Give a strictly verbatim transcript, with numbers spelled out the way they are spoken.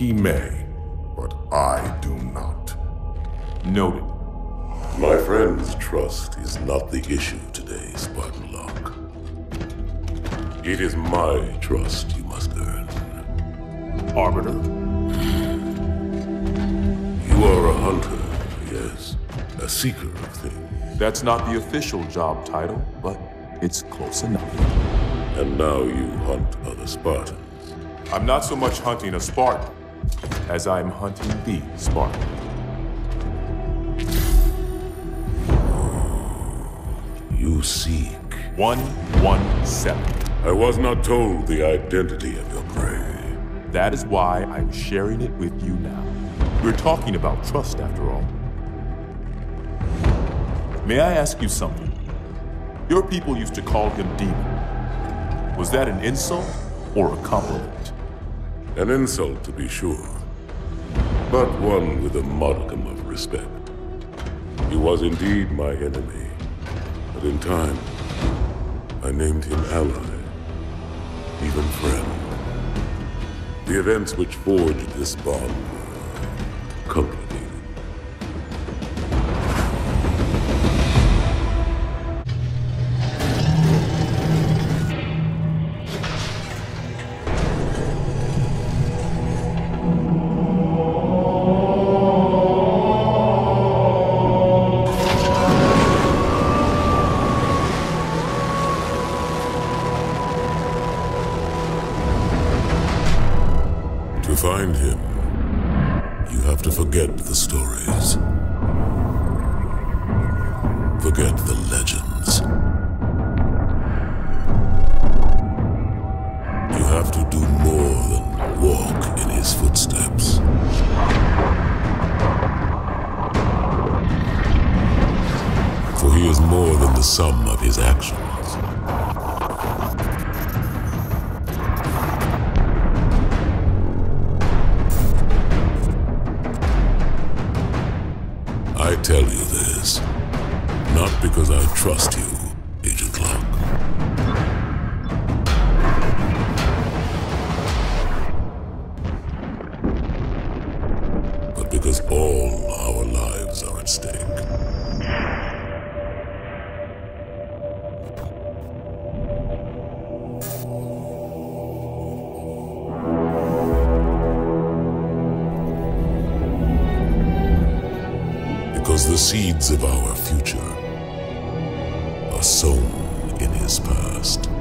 he may, but I do not. Noted. My friend's trust is not the issue today, Spartan Locke. It is my trust you must earn. Arbiter? You are a hunter, yes. A seeker of things. That's not the official job title, but it's close enough. And now you hunt other Spartans. I'm not so much hunting a Spartan as I'm hunting the Spartan. Oh, you seek. one one seven. I was not told the identity of your prey. That is why I'm sharing it with you now. We're talking about trust, after all. May I ask you something? Your people used to call him Demon. Was that an insult or a compliment? An insult, to be sure, but one with a modicum of respect. He was indeed my enemy, but in time, I named him ally, even friend. The events which forged this bond were complicated. To find him, you have to forget the stories, forget the legends. You have to do more than walk in his footsteps. For he is more than the sum of his actions. I tell you this, not because I trust you, Agent Locke, but because all our lives are at stake. Because the seeds of our future are sown in his past.